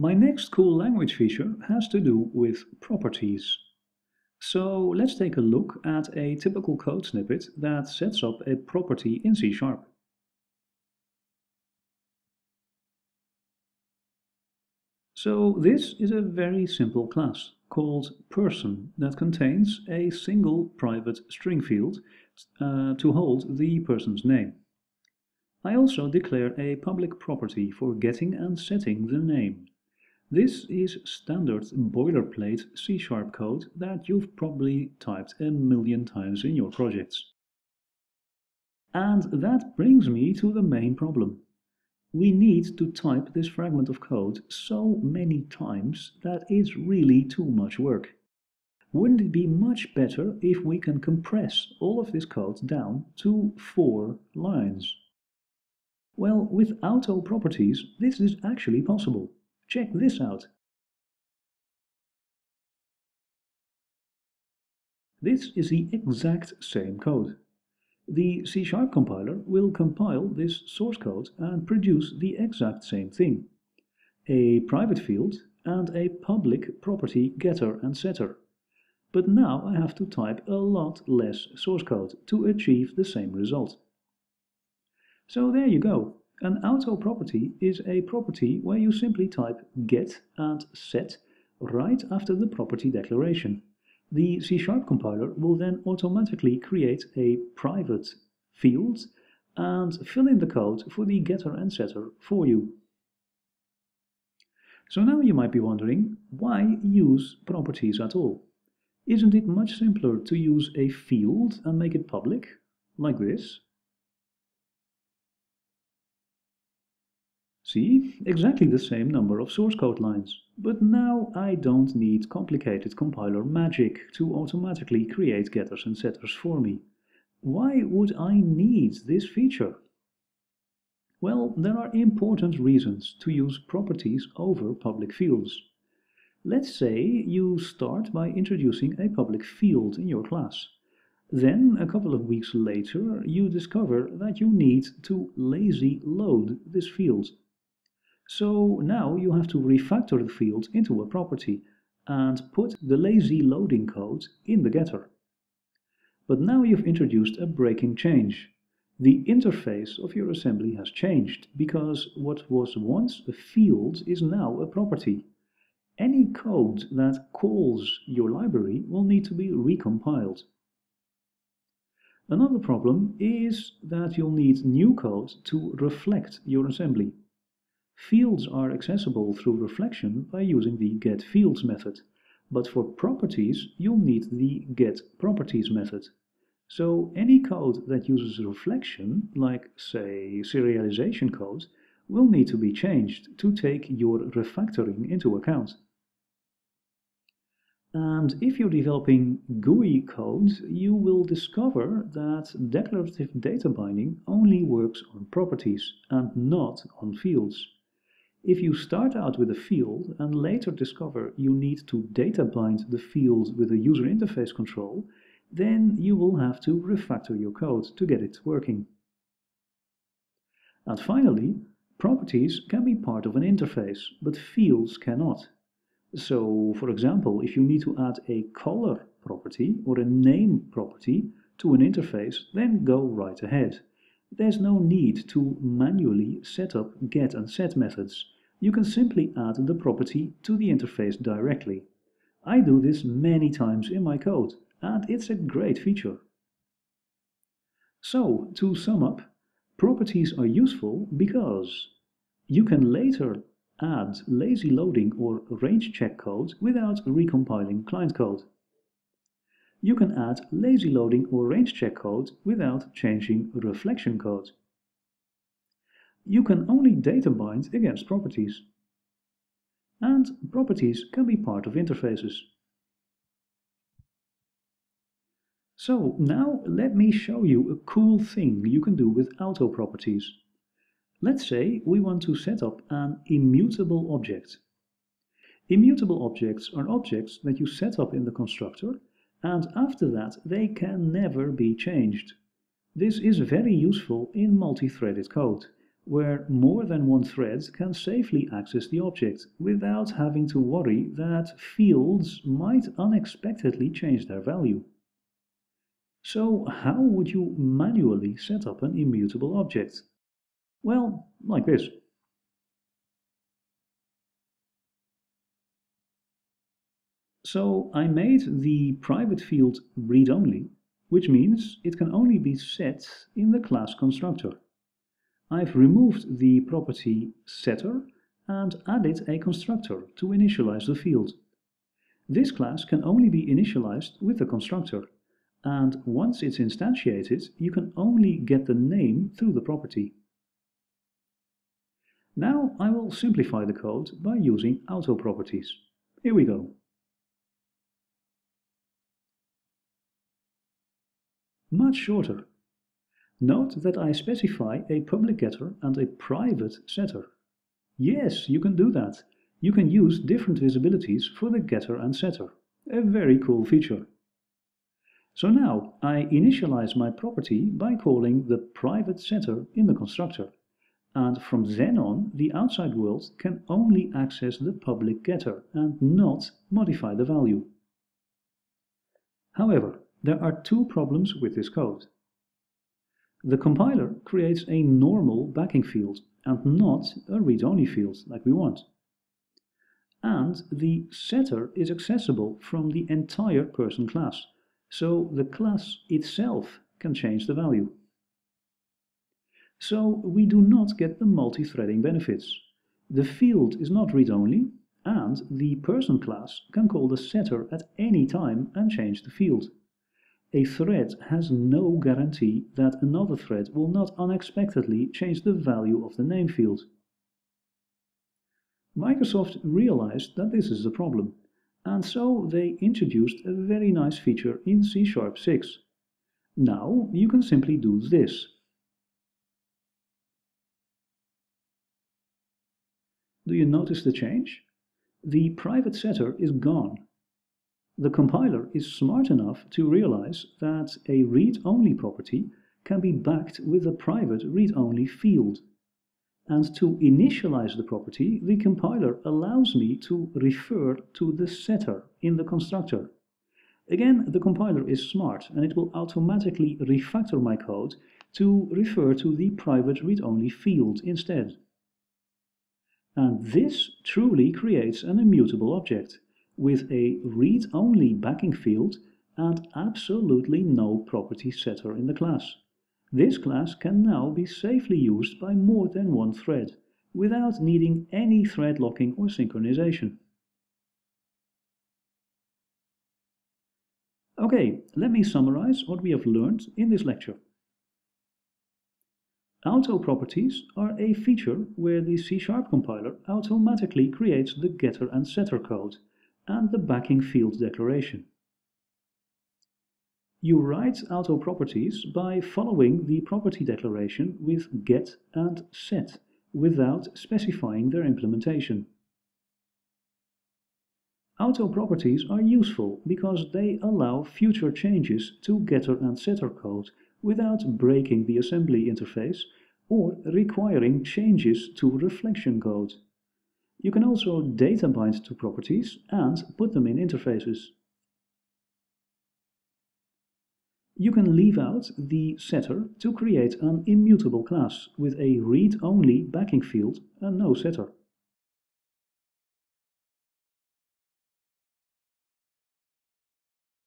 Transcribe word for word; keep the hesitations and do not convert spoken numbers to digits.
My next cool language feature has to do with properties. So let's take a look at a typical code snippet that sets up a property in C sharp. So this is a very simple class called person that contains a single private string field uh, to hold the person's name. I also declare a public property for getting and setting the name. This is standard boilerplate C sharp code that you've probably typed a million times in your projects. And that brings me to the main problem. We need to type this fragment of code so many times that it's really too much work. Wouldn't it be much better if we can compress all of this code down to four lines? Well, with auto properties, this is actually possible. Check this out. This is the exact same code. The C sharp compiler will compile this source code and produce the exact same thing. A private field and a public property getter and setter. But now I have to type a lot less source code to achieve the same result. So there you go. An auto property is a property where you simply type get and set right after the property declaration. The C sharp compiler will then automatically create a private field and fill in the code for the getter and setter for you. So now you might be wondering, why use properties at all? Isn't it much simpler to use a field and make it public, like this? See, exactly the same number of source code lines. But now I don't need complicated compiler magic to automatically create getters and setters for me. Why would I need this feature? Well, there are important reasons to use properties over public fields. Let's say you start by introducing a public field in your class. Then, a couple of weeks later, you discover that you need to lazy load this field. So now you have to refactor the field into a property and put the lazy loading code in the getter. But now you've introduced a breaking change. The interface of your assembly has changed because what was once a field is now a property. Any code that calls your library will need to be recompiled. Another problem is that you'll need new code to reflect your assembly. Fields are accessible through reflection by using the getFields method, but for properties you'll need the getProperties method. So any code that uses reflection, like say serialization code, will need to be changed to take your refactoring into account. And if you're developing G U I code, you will discover that declarative data binding only works on properties and not on fields. If you start out with a field and later discover you need to data bind the field with a user interface control, then you will have to refactor your code to get it working. And finally, properties can be part of an interface, but fields cannot. So, for example, if you need to add a color property or a name property to an interface, then go right ahead. There's no need to manually set up get and set methods. You can simply add the property to the interface directly. I do this many times in my code, and it's a great feature. So, to sum up, properties are useful because you can later add lazy loading or range check codes without recompiling client code. You can add lazy loading or range check codes without changing reflection code. You can only data bind against properties. And properties can be part of interfaces. So now let me show you a cool thing you can do with auto properties. Let's say we want to set up an immutable object. Immutable objects are objects that you set up in the constructor, and after that they can never be changed. This is very useful in multi-threaded code, where more than one thread can safely access the object without having to worry that fields might unexpectedly change their value. So how would you manually set up an immutable object? Well, like this. So I made the private field read-only, which means it can only be set in the class constructor. I've removed the property setter and added a constructor to initialize the field. This class can only be initialized with the constructor, and once it's instantiated, you can only get the name through the property. Now I will simplify the code by using auto properties. Here we go. Much shorter. Note that I specify a public getter and a private setter. Yes, you can do that. You can use different visibilities for the getter and setter. A very cool feature. So now I initialize my property by calling the private setter in the constructor. And from then on, the outside world can only access the public getter and not modify the value. However, there are two problems with this code. The compiler creates a normal backing field and not a read-only field like we want. And the setter is accessible from the entire person class, so the class itself can change the value. So we do not get the multi-threading benefits. The field is not read-only, and the person class can call the setter at any time and change the field. A thread has no guarantee that another thread will not unexpectedly change the value of the name field. Microsoft realized that this is a problem, and so they introduced a very nice feature in C sharp six. Now you can simply do this. Do you notice the change? The private setter is gone. The compiler is smart enough to realize that a read-only property can be backed with a private read-only field. And to initialize the property, the compiler allows me to refer to the setter in the constructor. Again, the compiler is smart and it will automatically refactor my code to refer to the private read-only field instead. And this truly creates an immutable object, with a read-only backing field and absolutely no property setter in the class. This class can now be safely used by more than one thread, without needing any thread locking or synchronization. Okay, let me summarize what we have learned in this lecture. Auto properties are a feature where the C sharp compiler automatically creates the getter and setter code, and the backing field declaration. You write auto properties by following the property declaration with get and set without specifying their implementation. Auto properties are useful because they allow future changes to getter and setter code without breaking the assembly interface or requiring changes to reflection code. You can also data bind to properties and put them in interfaces. You can leave out the setter to create an immutable class with a read-only backing field and no setter.